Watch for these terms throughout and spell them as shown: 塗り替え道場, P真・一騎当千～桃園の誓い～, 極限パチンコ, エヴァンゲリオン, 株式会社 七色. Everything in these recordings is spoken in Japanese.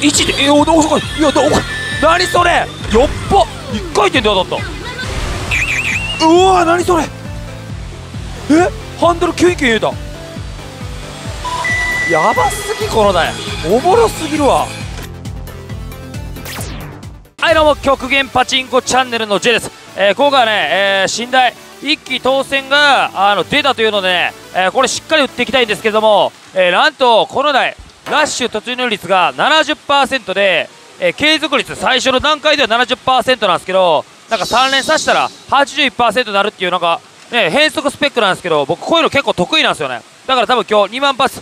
1でおどこいやどこ何それよっぽ1回転で当たったうわ何それえハンドルキュイキュイ入れたやばすぎこの台おもろすぎるわ。はいどうも極限パチンコチャンネルの J です。今回はね、新台1期当選が出たというので、ねこれしっかり打っていきたいんですけれども、なんとこの台ラッシュ突入率が 70% で、継続率最初の段階では 70% なんですけどなんか3連刺したら 81% になるっていうなんか、ね、変則スペックなんですけど僕こういうの結構得意なんですよね。だから多分今日2万パス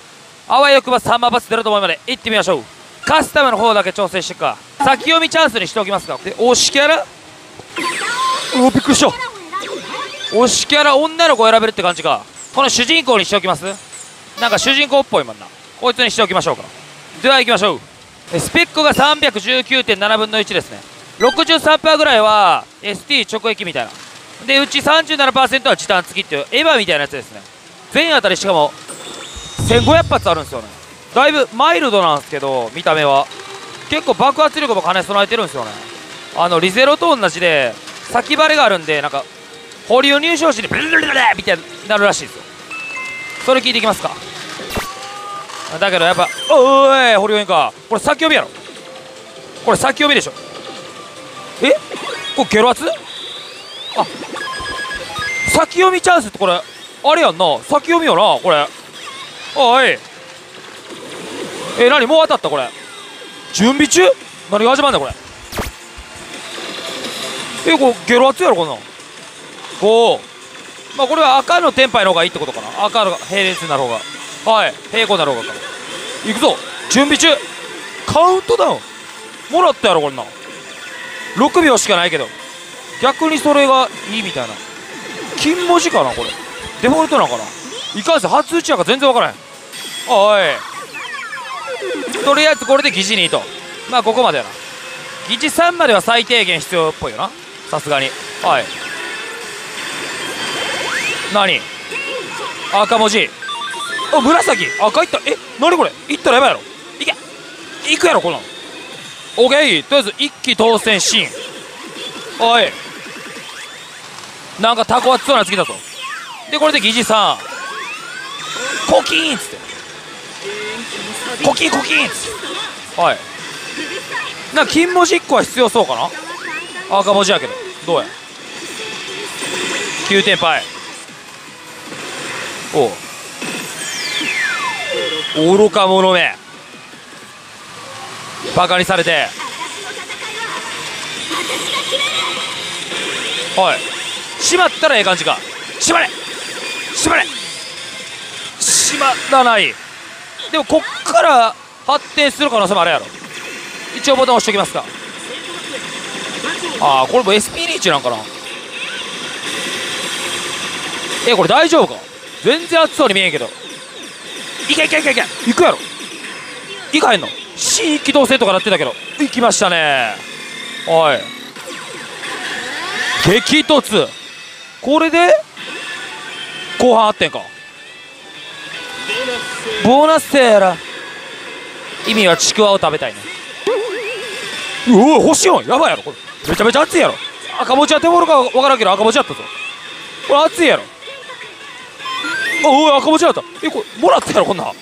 あわよくば3万パス出ると思うので行ってみましょう。カスタムの方だけ調整していくか先読みチャンスにしておきますか。で推しキャラうわびっくりした推しキャラ女の子選べるって感じか。この主人公にしておきますなんか主人公っぽいもんなこいつにしておきましょうか。では行きましょう。スペックが 319.7 分の1ですね。 63% ぐらいは ST 直撃みたいなでうち 37% は時短付きっていうエヴァみたいなやつですね。全当たりしかも1500発あるんですよね。だいぶマイルドなんですけど見た目は結構爆発力も兼ね備えてるんですよね。リゼロと同じで先バレがあるんでなんか保留入賞時にブルルルルルみたいになるらしいですよ。それ聞いていきますか。だけどやっぱおーい保留員かこれ先読みやろこれ先読みでしょえこれゲロ圧あ先読みチャンスってこれあれやんな先読みよなこれおい何もう当たったこれ準備中何が始まるんだこれこれゲロ熱やろこんなんこうまあこれは赤のテンパイの方がいいってことかな。赤の並列になる方がはい平行になる方がかいくぞ準備中カウントダウンもらったやろこんなん6秒しかないけど逆にそれがいいみたいな金文字かなこれデフォルトなのかないかんせん初打ちやから全然わからない。おいとりあえずこれで疑似2とまあここまでやな疑似3までは最低限必要っぽいよなさすがに。はい何赤文字あ紫赤いったえ何これいったらやばいやろいけいくやろこんなんオーケーとりあえず一気当選シーン。おいなんかタコはつそうなやつ来たぞでこれで疑似3コキーンっつってコキンコキンっつってはいなんか金文字1個は必要そうかな赤文字やけどどうや9点パイおう愚か者めバカにされてはい閉まったらええ感じか閉まれ閉まれしまらないでもこっから発展する可能性もあるやろ。一応ボタン押しておきますか。ああこれも SP リーチなんかなこれ大丈夫か全然熱そうに見えんけどいけいけいけいけいくやろいかへんの C 一気動性とかなってたけどいきましたね。おい激突これで後半発展かボーナスセーラ意味はちくわを食べたいね。うお星4やばいやろこれめちゃめちゃ熱いやろ赤文字は手頃かわからんけど赤文字やったぞこれ熱いやろおお赤文字やったこれもらったやろこんなん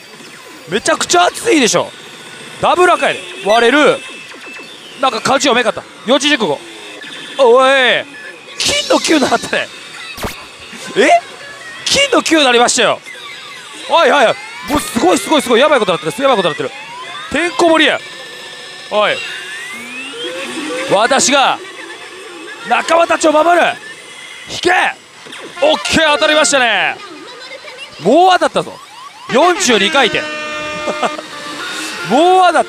めちゃくちゃ熱いでしょダブル赤やで割れるなんか火事をめかった四字熟語おい金の9になったねえ金の9になりましたよ。はいはいはいもうすごいすごいすごいやばいことになってるやばいことになってるてんこ盛りやおい私が仲間たちを守る引けオッケー当たりましたねもう当たったぞ42回転もう当たっ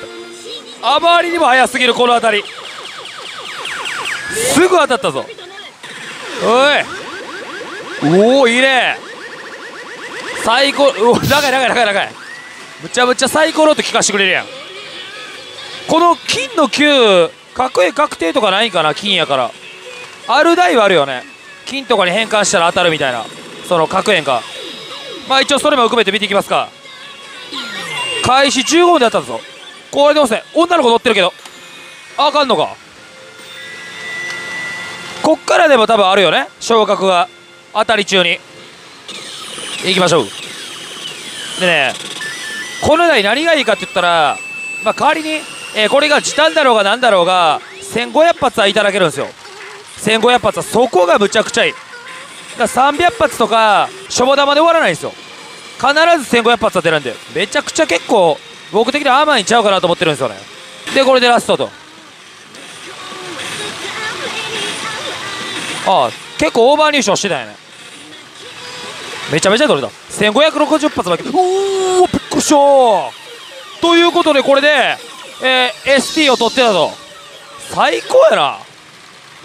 たあまりにも早すぎるこの当たりすぐ当たったぞおいおおいいね最高長い長い長い長いむちゃむちゃ最高の音聞かせてくれるやん。この金の9角へ確定とかないんかな金やからある台はあるよね金とかに変換したら当たるみたいなその角円かまあ一応それも含めて見ていきますか。開始15分で当たったぞこうやってますね。女の子乗ってるけどあかんのか。こっからでも多分あるよね、昇格が。当たり中に行きましょう。でね、この台何がいいかって言ったら、まあ、代わりに、これが時短だろうが何だろうが1500発はいただけるんですよ。1500発はそこがむちゃくちゃいい。だから300発とかしょぼ玉で終わらないんですよ。必ず1500発は出るんで、めちゃくちゃ結構僕的には甘いんちゃうかなと思ってるんですよね。でこれでラストと、ああ結構オーバー入賞してたよね。めちゃめちゃ取れた。1560発だけ。おおびっくりしたー。ということでこれで、ST を取ってたと。最高やな。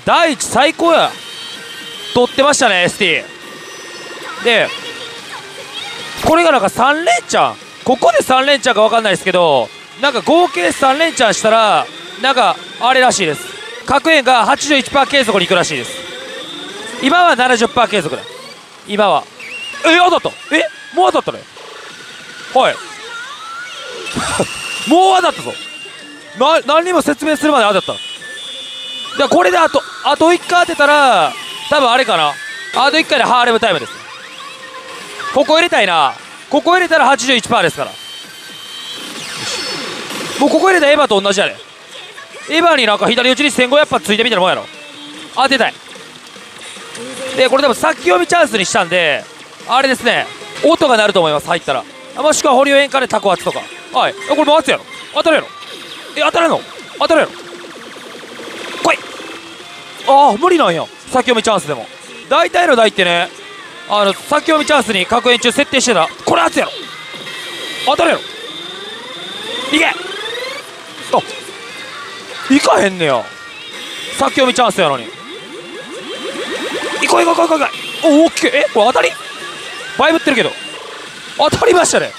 第一最高や。取ってましたね ST で。これがなんか3連チャン、ここで3連チャンか分かんないですけど、なんか合計3連チャンしたらなんかあれらしいです。核円が 81% 継続に行くらしいです。今は 70% 継続だ。今は当たった。もう当たったね。はい。もう当たったぞ。何にも説明するまで当たった。これであと1回当てたら多分あれかな、あと1回でハーレムタイムです。ここ入れたいな。ここ入れたら 81% ですから。もうここ入れたらエヴァと同じやね。エヴァになんか左打ちに1500発ついてみたいなもんやろ。当てたい。でこれ多分先読みチャンスにしたんで、あれですね、音が鳴ると思います。入ったら、もしくは保留演歌でタコ圧とか。はい、これも圧やろ。当たるやろ。当たるの、当たるやろ。来い。ああ無理なんや、先読みチャンスでも。大体の台ってね、先読みチャンスに確変中設定してた。これ圧やろ。当たるやろ。いけ。あ、いかへんねや、先読みチャンスやのに。いこいこいこいこいこい。お、オッケー。これ当たりバイブってるけど当たりましたね。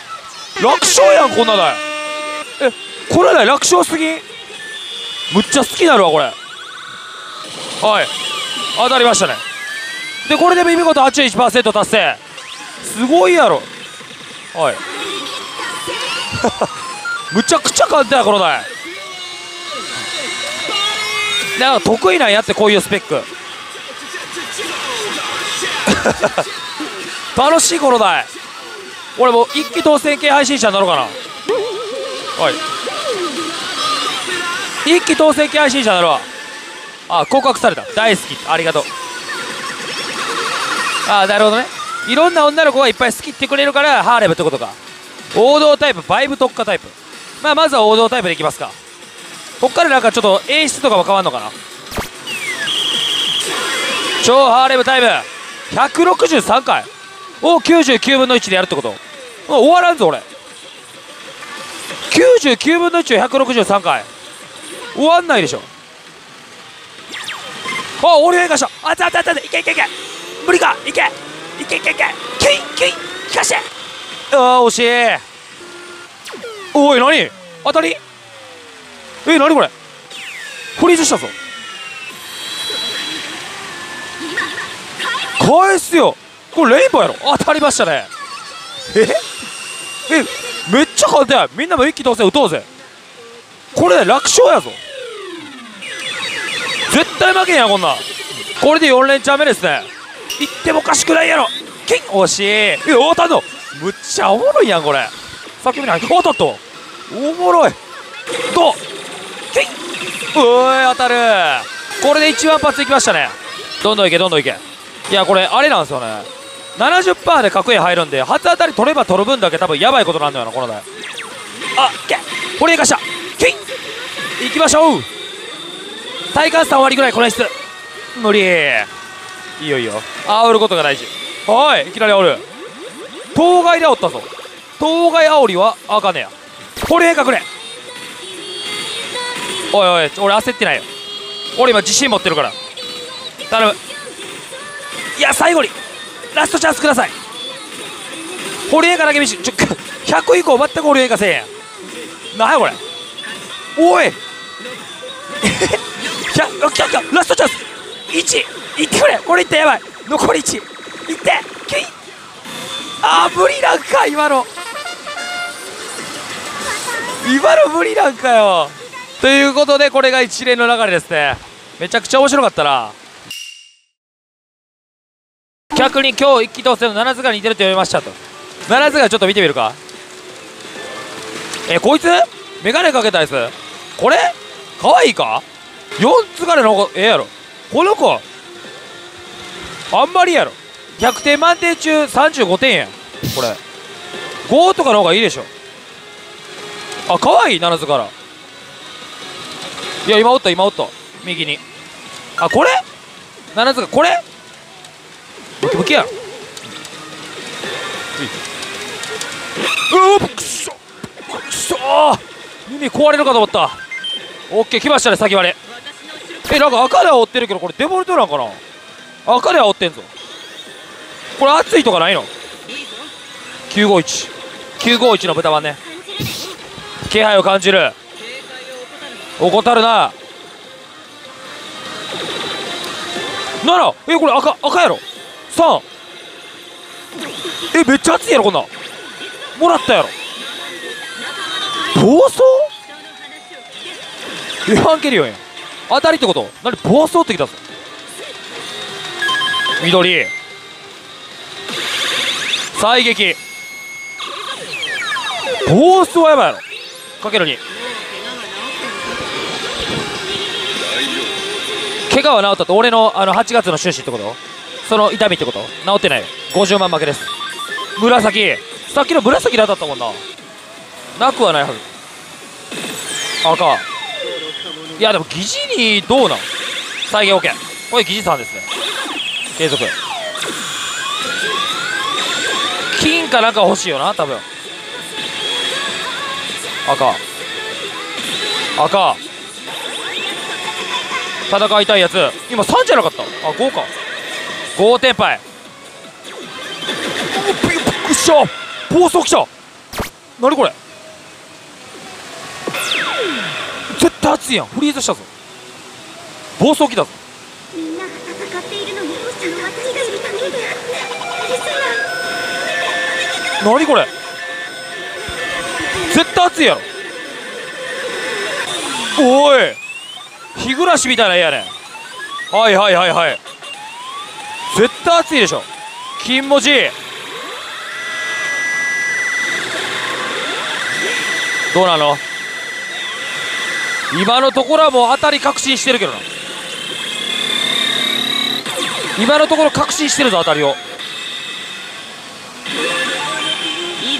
楽勝やんこんな台。これ台楽勝すぎん。むっちゃ好きなるわこれ。はい、当たりましたね。でこれで見事 81% 達成。すごいやろ。はい。むちゃくちゃ簡単やこの台。なんか得意なんやってこういうスペック。楽しいこの台。俺もう一気当選系配信者になろうかな。はい、一気当選系配信者になろう。あ、告白された。大好き、ありがとう。あ、なるほどね。いろんな女の子がいっぱい好きってくれるからハーレムってことか。王道タイプ、バイブ特化タイプ。まあまずは王道タイプでいきますか。こっからなんかちょっと演出とかも変わんのかな。超ハーレムタイム163回を99分の1でやるってこと。終わらんぞ俺。99分の1を163回終わんないでしょ。あ、俺変化した。あったあったあった。いけいけいけ。無理か。いけいけいけいけ。キュイキュイ聞かして。ああ惜しい。おい何当たり。何これフリーズしたぞ。返すよ。これレインボーやろ。当たりましたね。めっちゃ簡単や。みんなも一気当選打とうぜ。これ楽勝やぞ。絶対負けんやこんな。これで4連チャン目ですね。いってもおかしくないやろ。金惜しい。当たんのむっちゃおもろいやんこれ。さっき見ない。当たった。おもろい。どう金。当たる。これで1万発いきましたね。どんどんいけどんどんいけ。いやこれあれなんですよね。70% で角 A 入るんで、初当たり取れば取る分だけ多分やばいことなんだよなこの台。あっけこれいかした。キンいきましょう。体感3割ぐらいこの演出無理。いいよいいよ、煽ることが大事。はい、いきなり煽る。当該で煽ったぞ。当該煽りはあかねや。これ隠れ。おいおい俺焦ってないよ。俺今自信持ってるから頼む。いや最後にラストチャンスください。ホリエカだけ見し100以降全くホリエカせえへん。なんやこれ。おいラストチャンス1いってくれ。これいってやばい。残り1いってキイ。あー無理なんか今の。今の無理なんかよ。ということでこれが一連の流れですね。めちゃくちゃ面白かったな。逆に今日一気通せの七津が似てると読みましたと。七津がちょっと見てみるか。こいつメガネかけたやつ、これかわいいか。4つがれの方がええやろこの子。あんまりやろ。100点満点中35点やんこれ。5とかの方がいいでしょ。あ、かわいい七津から。いや、今おった今おった、右に。あ、これ七津がこれムキムキやん。うわっ、くそくそ、耳壊れるかと思った。オッケー、来ましたね先割れ。なんか赤では追ってるけど、これデフォルトなんかな。赤では追ってんぞこれ。熱いとかないの。951、951の豚まんね。気配を感じる。怠るな。ならこれ赤やろ。3。めっちゃ熱いやろこんなん。もらったやろ。暴走エヴァンゲリオンやん。当たりってこと。何暴走ってきたぞ。緑再撃。暴走はやばいやろ。かける2。怪我は治ったと。俺の8月の収支ってこと。その痛みってこと。治ってない。50万負けです。紫、さっきの紫で当たったもんな。なくはないはず。赤。いやでも疑似にどうなん。再現 OK。 これ疑似3ですね。継続。金かなんか欲しいよな多分。赤、赤。戦いたいやつ。今3じゃなかった。あ、5か。5点敗。お、びっくりした。暴走来た。何これ絶対熱いやん。フリーズしたぞ。暴走来たぞ。みんなが戦っているのにどうしたの。私がいるためだ。ですが何これ絶対熱いやろ。おい、日暮らしみたいな絵やね。はいはいはいはい。絶対熱いでしょ。金文字。どうなの。今のところはもう当たり確信してるけどな。今のところ確信してるぞ当たりを。い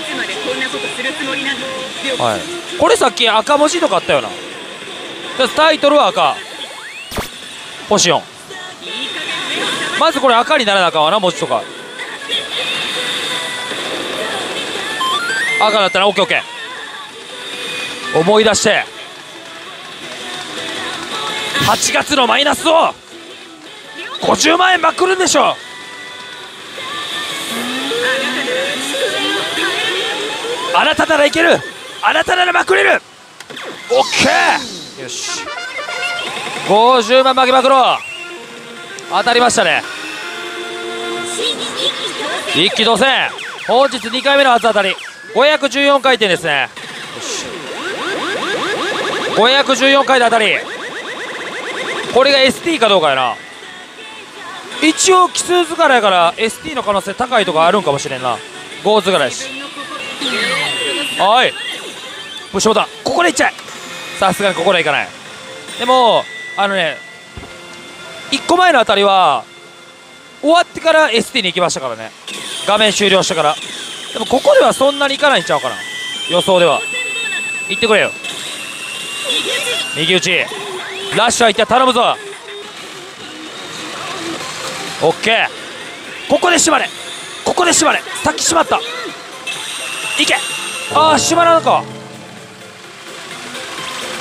つまでこんなことするつもりなの。はい、これさっき赤文字とかあったよな。タイトルは赤。星4。まずこれ赤にならなあかんわな文字とか。赤だったら OKOK。思い出して8月のマイナスを50万円まくるんでしょ。あなたならいける。あなたならまくれる。 OK、 よし。50万負けまくろう。当たりましたね。一気同選。本日2回目の初当たり。514回転ですね。よし、514回で当たり。これが ST かどうかやな。一応奇数図柄やから ST の可能性高いとかあるんかもしれんな。5図柄やし。はい、武将だ。ここでいっちゃえ。さすがにここでいかない。でもね、1個前の当たりは終わってから ST に行きましたからね。画面終了してから。でもここではそんなにいかないんちゃうかな予想では。行ってくれよ。右打ちラッシュは一体頼むぞ。 OK、 ここで縛れ。ここで縛れ。さっき縛った。いけ。ああ、縛らんか。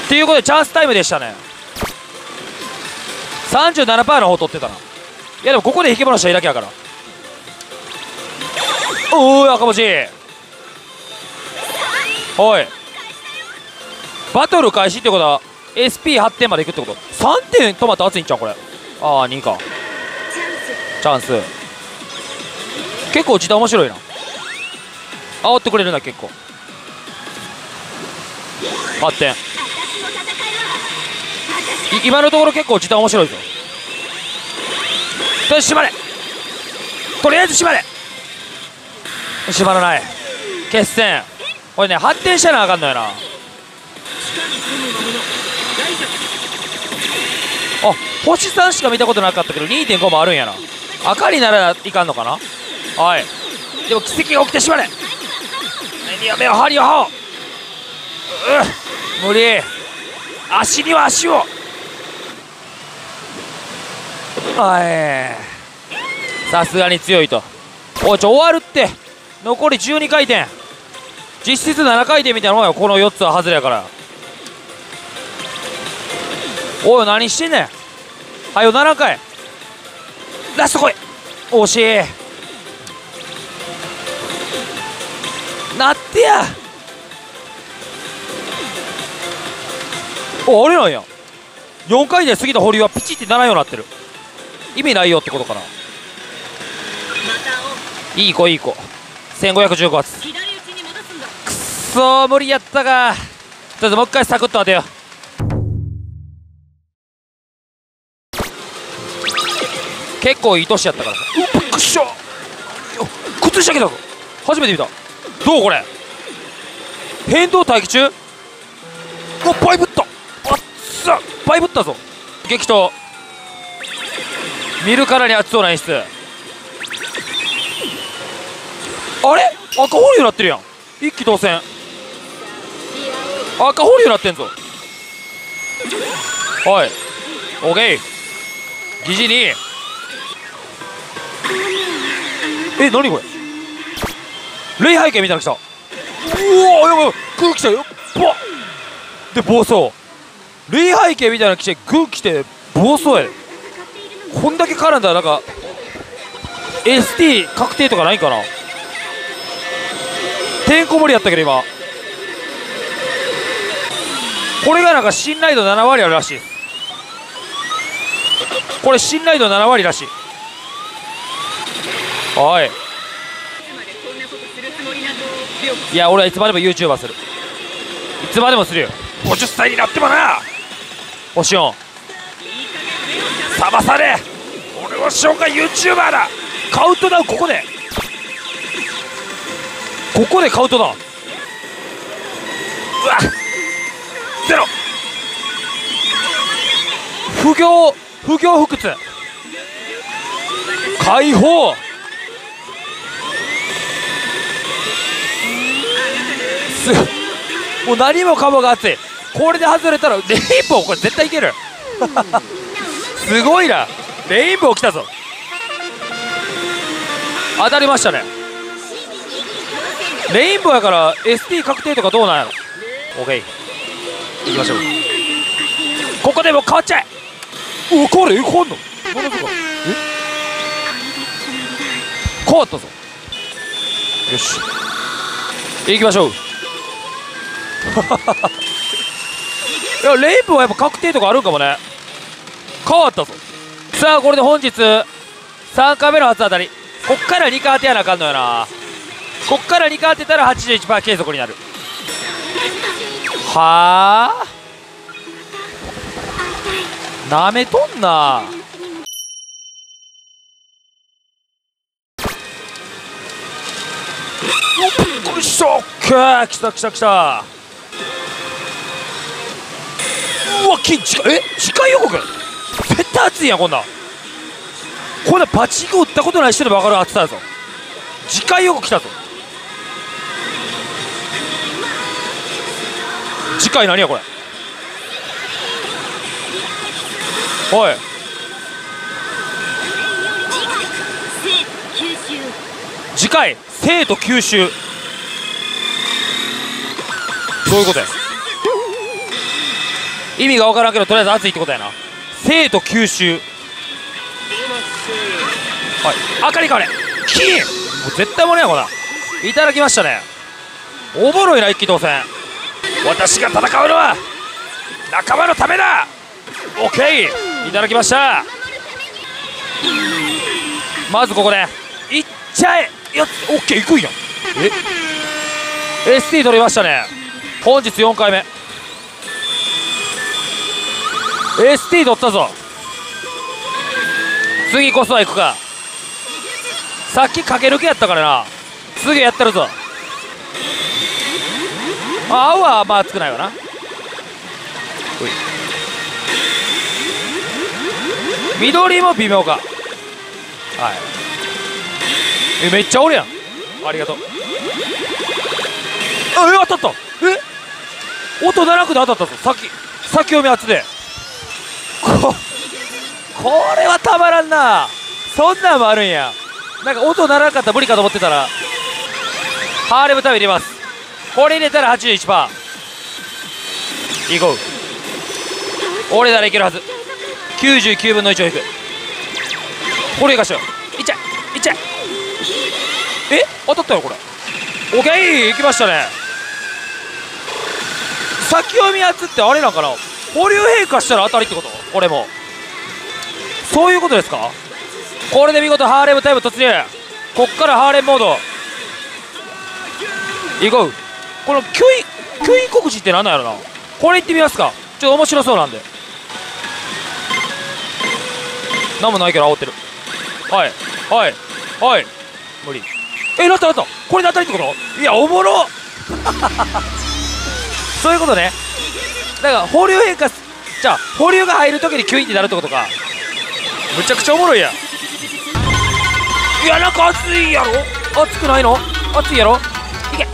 っていうことでチャンスタイムでしたね。37% の方取ってたな。いやでもここで引き戻したらいいだけやから。おー、赤星。おい、バトル開始ってことは SP8 点までいくってこと。3点止まったら熱いんちゃうこれ。ああ、2か。チャンス。結構時短面白いな。煽ってくれるな結構。8点。今のところ結構時短面白いぞ。とりあえず縛れ、とりあえず縛れ、縛らない。決戦これね、発展したらあかんのよな。あ、星3しか見たことなかったけど 2.5 もあるんやな。赤にならいかんのかな。はい、でも奇跡が起きてしまれ。目には目を、歯には歯を、無理。足には足を。はい、さすがに強いと。おい、終わるって。残り12回転、実質7回転みたいなもんよ、この4つは外れやから。おい、何してんねん。はよ7回、ラスト来い。惜しいなってや。お、あれなんや。4回で過ぎた保留はピチってならんようになってる。意味ないよってことかな。いい子いい子。1515発。くっそー、無理やったか。とりあえずもう一回サクッと当てよう。結構いい年やったから。うっ、びっくりした。靴下着だ。初めて見た。どうこれ、変動待機中。うわ、バイブった。あっつ、バイブったぞ。激闘、見るからに熱そうな演出。あれ、赤保留になってるやん。一騎当選、赤保留になってんぞ。はい、オーケー。疑似に、え、なにこれ、霊背景みたいなの来た。うおー、やばい、グー来たよ。バッで暴走、霊背景みたいなの来て、グー来て暴走や。こんだけ絡んだらなんか ST 確定とかないかな。てんこ盛りやったけど、今これがなんか信頼度7割あるらしい。これ信頼度7割らしい。おい、いや、俺はいつまでも YouTuber する。いつまでもするよ。50歳になってもな。おしおん冷まされ、俺はしおんが YouTuber だ。カウントダウン、ここで、ここでカウントダウン。うわっ、ゼロ。不屈、解放、もう何もかもが熱い。これで外れたらレインボー、これ絶対いけるすごいな、レインボー来たぞ。当たりましたね、レインボーやから。 ST 確定とかどうなんやろ。 OK、 いきましょう。ここでもう変わっちゃえ。お、変わる、変わんの、変わったぞ。よし、行きましょういや、レインボーはやっぱ確定とかあるんかもね。変わったぞ。さあ、これで本日3回目の初当たり。こっから2回当てやなあかんのよな。こっから2回当てたら 81% 継続になる。はあ、なめとんな。びっくりした。オッケー、きたきたきた。うわ、金近い。え、次回予告絶対熱いやん。こんなパチンコ打ったことない人でも分かる熱さやぞ。次回予告来たぞ。次回何やこれ。おい、次回生と吸収、どういうことや。意味が分からんけど、とりあえず熱いってことやな。生と吸収、はい、赤に変われ、金。もう絶対もねえやこんな。いただきましたね。おもろいな、一騎当選。私が戦うのは仲間のためだ。オッケー、いただきました。まずここでいっちゃえ。やっ、オッケー、いくんやん。え、 ST 取りましたね。本日4回目。ST 取ったぞ。次こそは行くか。さっきかけ抜けやったからな。次やってるぞ。まあ青はまあ熱くないわな。緑も微妙か。はい、え、めっちゃおるやん。ありがとう。あ、え、当たった。え、音ならくで当たったぞ。先読み熱で。これはたまらんな。そんなんもあるんや。なんか音ならなかったら無理かと思ってたら。ハーレムタイム入れます。これ入れたら 81%。いこう。俺ならいけるはず。99分の1を引く。これいかしよう。いっちゃい、いっちゃい。え、当たったよこれ。オッケー、いきましたね。先読み圧ってあれなんかな。保留変化したら当たりってこと。これもそういうことですか。これで見事ハーレムタイム突入。こっからハーレムモードいこう。この吸引告知って何なんやろな。これいってみますか。ちょっと面白そうなんで。何もないけど煽ってる。はいはいはい、無理。え、なったなった。これで当たりってこと。いや、おもろそういうことね。だから保留変化、じゃあ保留が入るときに吸引ってなるってことか。むちゃくちゃおもろいやん。いや、なんか熱いやろ。熱くないの。熱いやろ。いけ。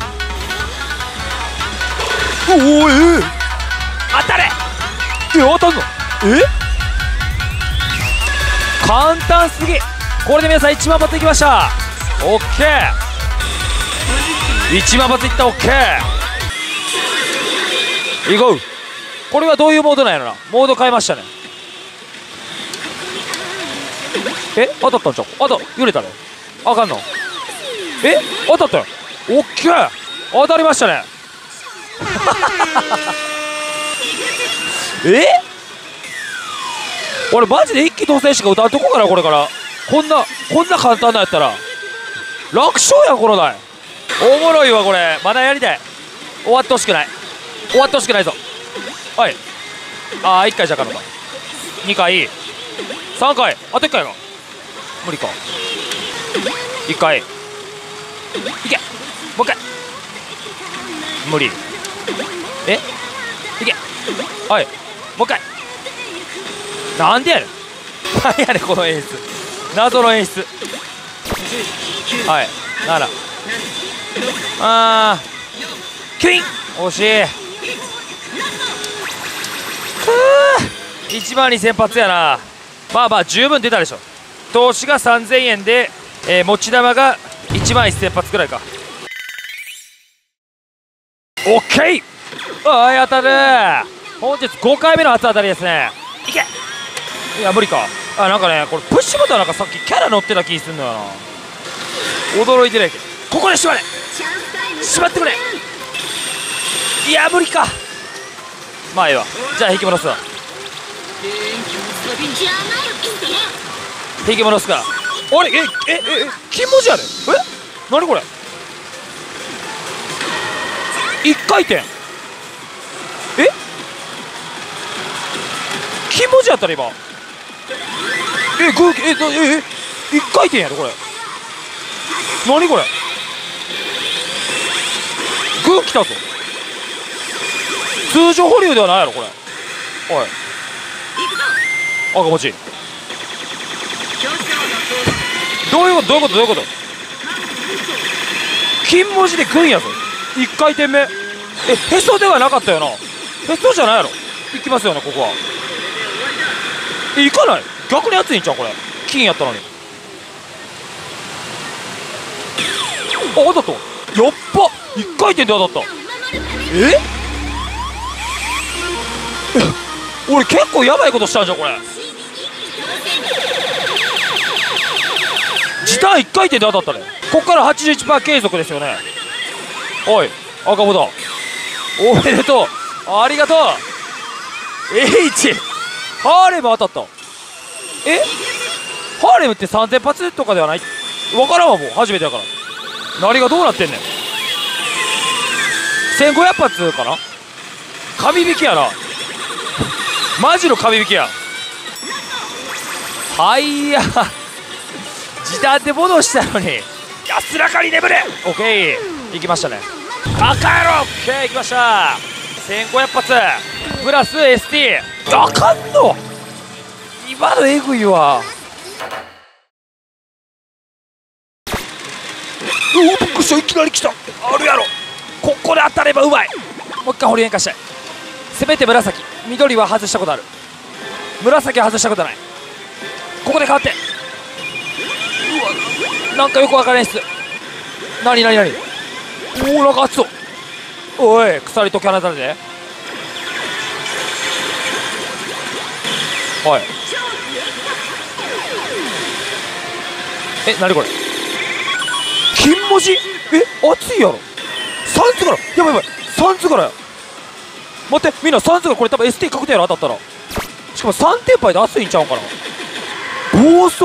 おお、当たれ。当たんの。簡単すぎ。これで皆さん1万発いきました。オッケー、1万発いった。オッケー、いこう。これはどういうモードなんやろな。モード変えましたね。え、当たったんちゃう。あと揺れたね。あかんの。え、当たったよ。オッケー、当たりましたね俺マジで一気当選しか歌うとこから。これからこんな簡単なやったら楽勝やんこの台。おもろいわこれ。まだやりたい。終わってほしくない。終わってほしくないぞ。はい、ああ1回じゃかのか。2回、3回、あと1回か。無理か。1回、いけ。もう1回。無理。え、いけ。はい、もう1回。なんでやねん。何やねんこの演出。謎の演出。はい、7。あー、キュイン、惜しい。12000発やな。まあまあ十分出たでしょ。投資が3000円で、持ち玉が11000発くらいか。オッケー、ああ当たる。本日5回目の初当たりですね。いけ。いや無理か。あ、なんかね、これプッシュボタンなんかさっきキャラ乗ってた気すんのよな。驚いてないけど。ここで縛れ、縛ってくれ。いや無理か。まあいいわ。じゃあ引き戻すわ。引き戻すか。あれ、金文字やで。え、なにこれ。1回転。え、金文字やったら今。グー、1回転やでこれ。なにこれ。グー来たぞ。通常保留ではないやろこれ。おい、赤持ち。どういうこと、どういうこと、どういうこと。金文字でグンやぞ。1回転目。え、へそではなかったよな。へそじゃないやろ。いきますよねここは。え、いかない。逆に熱いんちゃうこれ。金やったのに。あ、当たった。やっぱ1回転で当たった。俺結構やばいことしたんじゃんこれ。時短1回転で当たったね。ここから 81% 継続ですよね。おい、赤ボタンおめでとう、ありがとう。 H ハーレム当たった。え、ハーレムって3000発とかではない。分からんわ、もう初めてだから。何がどうなってんねん。1500発かな。神引きやな。マジの神引きや。はいや、時短で戻したのに安らかに眠れ。オッケー、いきましたね。バカ野郎。オッケー、いきました。1500発プラス ST。 あかんの今のエグいわ。おお、びっくりした。いきなり来た。あるやろ、ここで当たればうまい。もう一回ホリエン化したい。せめて紫、緑は外したことある、紫は外したことない。ここで変わって、うわ、なんかよくわからないっす。なになになに、おお、なんか熱そう。おい、鎖解き放たれて、はい、え、なにこれ、金文字、え、熱いやろ。3つから、やばいやばい、3つからや。待って、みんな3つから、これ多分 ST 確定やろ、当たったら。しかも3点杯で熱いんちゃうんかな。暴走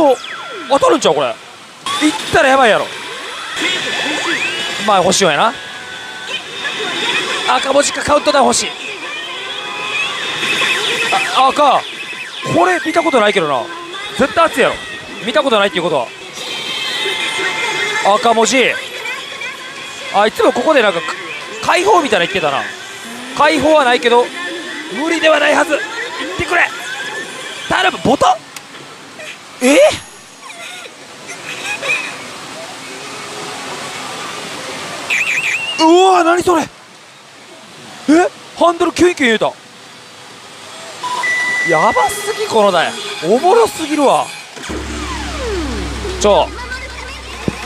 当たるんちゃうこれ。いったらやばいやろ。まあ欲しいよやな。赤文字かカウントダウン欲しい。あ、赤、これ見たことないけどな、絶対熱いやろ。見たことないっていうことは赤文字。あ、いつもここでなんか解放みたいな言ってたな。解放はないけど無理ではないはず。言ってくれ、頼む。ボタン、え、うわー、何それ。え、ハンドルキュンキュン言うた。やばすぎこの台、おもろすぎるわ。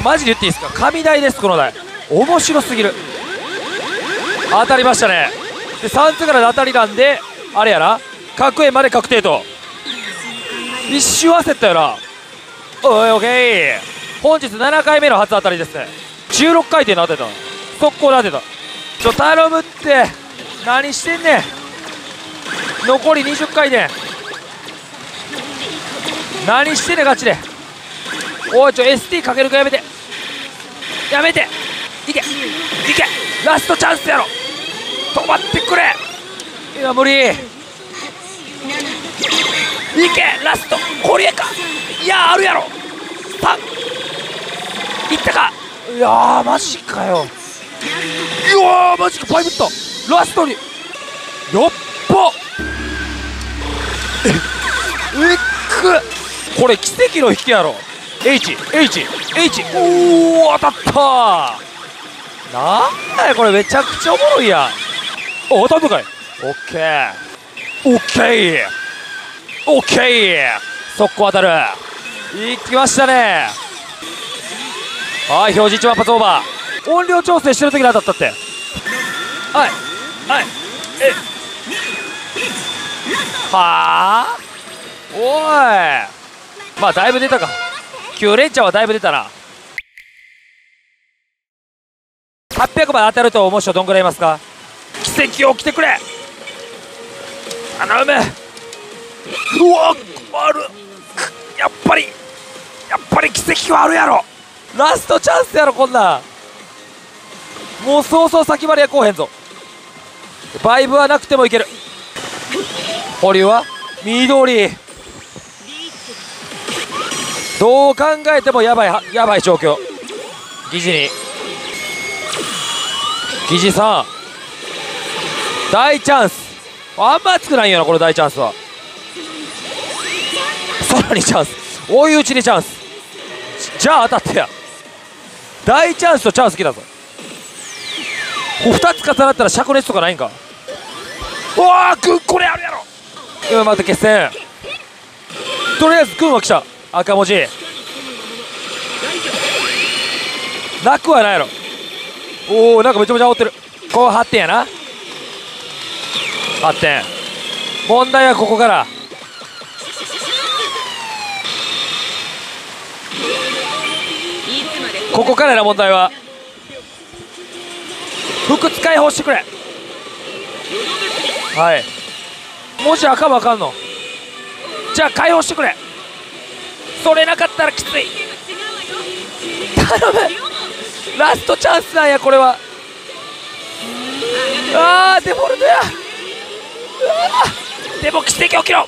マジで言っていいですか、神台ですこの台、面白すぎる。当たりましたね。で3つからの当たりなんで、あれやな、角栄まで確定と。一瞬焦ったよな。おい、オッケー、本日7回目の初当たりですね。16回転の当てた、速攻で当てた。ちょ、頼むって、何してんねん。残り20回転、何してんねんガチで。おい、ちょ、 ST かけるか、やめてやめて、いけいけ、ラストチャンスやろ、止まってくれ。いや無理、いけ、ラストホリエンか。いや、あるやろ、パンいったか。いやー、マジかよ。いやー、マジか、パイプった、ラストによっぽ。えっく、これ奇跡の引きやろ。 HH、 おお、当たったー。なんだよこれ、めちゃくちゃおもろいやん。お、当たるのかい。オッケー、オッケー、オッケー、速攻当たる。いきましたね。はい、表示1万発オーバー。音量調整してる時に当たったって。はいはい、えはあ、おい、まあだいぶ出たか。9連チャンはだいぶ出たな。800まで当たると思う人どんぐらいいますか。奇跡起きてくれ、頼む。うわ、ある、やっぱり奇跡はあるやろ。ラストチャンスやろ、こんなんもうそうそう先までやこうへんぞ。バイブはなくてもいける。保留は緑、どう考えてもやばい状況。疑似に疑似さん、大チャンス。あんま熱くないよなこの大チャンスは。さらにチャンス、追いうちにチャンス。じゃあ当たってや、大チャンスとチャンス来たぞ。こう2つ重なったら灼熱とかないんか。うわー、軍これあるやろ。今また決戦、とりあえず軍は来た。赤文字なくはないやろ。おお、なんかめちゃめちゃ煽ってる。こう8点やな、8点。問題はここから。ここからの問題は服使い放してくれ。はい、もし赤わかんのじゃあ解放してくれ。それなかったらきつい、頼む。ラストチャンスなんやこれは。あー、デフォルトや。うわー、でも奇跡起きろ。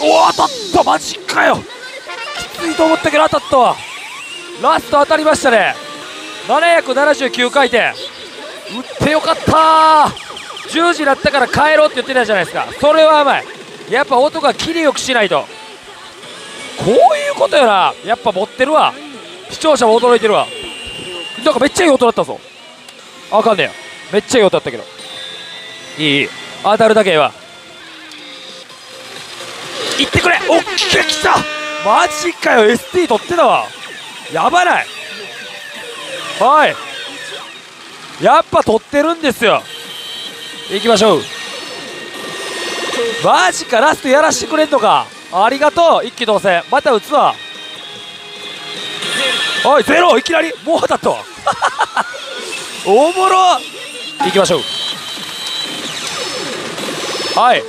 おお、当たった。マジかよ。きついと思ったけど当たったわ。ラスト当たりましたね。779回転打ってよかったー。10時になったから帰ろうって言ってたじゃないですか。それは甘い。やっぱ男はキリよくしないと。こういうことよな。やっぱ持ってるわ。視聴者も驚いてるわ。なんかめっちゃいい音だったぞ。あかんねや。めっちゃいい音だったけど。いい当たるだけは。いってくれ。おっきい。きた。マジかよ。 ST 取ってたわ。やばない。はい、やっぱ取ってるんですよ。いきましょう。マジか。ラストやらしてくれんのか。ありがとう。一気同棲。また打つわ。おい、ゼロ。いきなりもう当たったわ。おもろ。いきましょう。はい、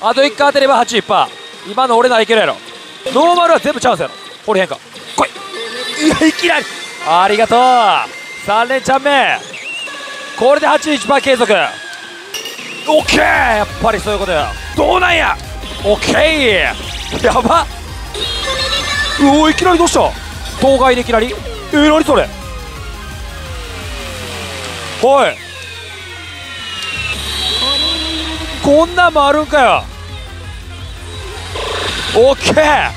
あと1回当てれば 81%。今の俺ならいけるやろ。ノーマルは全部チャンスやろ。これ変か。来い。いや、いきなりありがとう。3連チャン目。これで 81% 継続。オッケー。やっぱりそういうことや。どうなんや。オッケー。やばっ。うお、いきなりどうした。妨害でいきなり。何それ。おい、こんなんもあるんかよ。オッケー。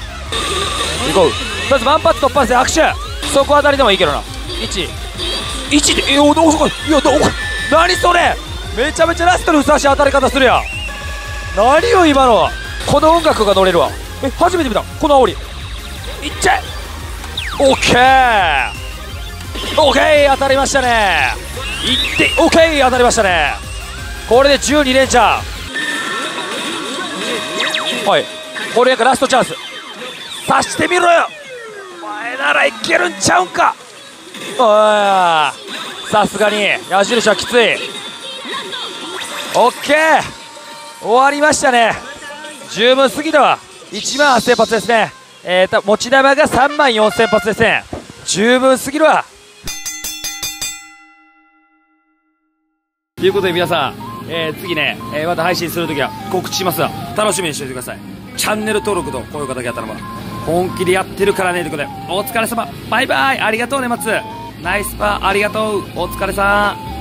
行こう。まず万発突破して握手。そこ当たりでもいいけどな。1で。おお、そこ。いや、どこ。何それ。めちゃめちゃラストにふさわしい当たり方するやん。何よ今の。この音楽が乗れるわ。え、初めて見たこの煽り。いっちゃえ。オッケー。オッケー。当たりましたね。いって。オッケー。当たりましたね。これで12連チャン。はい、これやからラストチャンス。刺してみろよ。お前ならいけるんちゃうんか。ああ、さすがに矢印はきつい。オッケー。終わりましたね。十分すぎたわ。18000発ですね。持ち玉が34000発ですね。十分すぎるわ。ということで皆さん、次ね、また配信するときは告知しますわ。楽しみにしておいてください。チャンネル登録と高評価だけやったのは本気でやってるからね。ということで、お疲れ様。バイバイ。ありがとうね、松。ナイスパー。ありがとう。お疲れさん。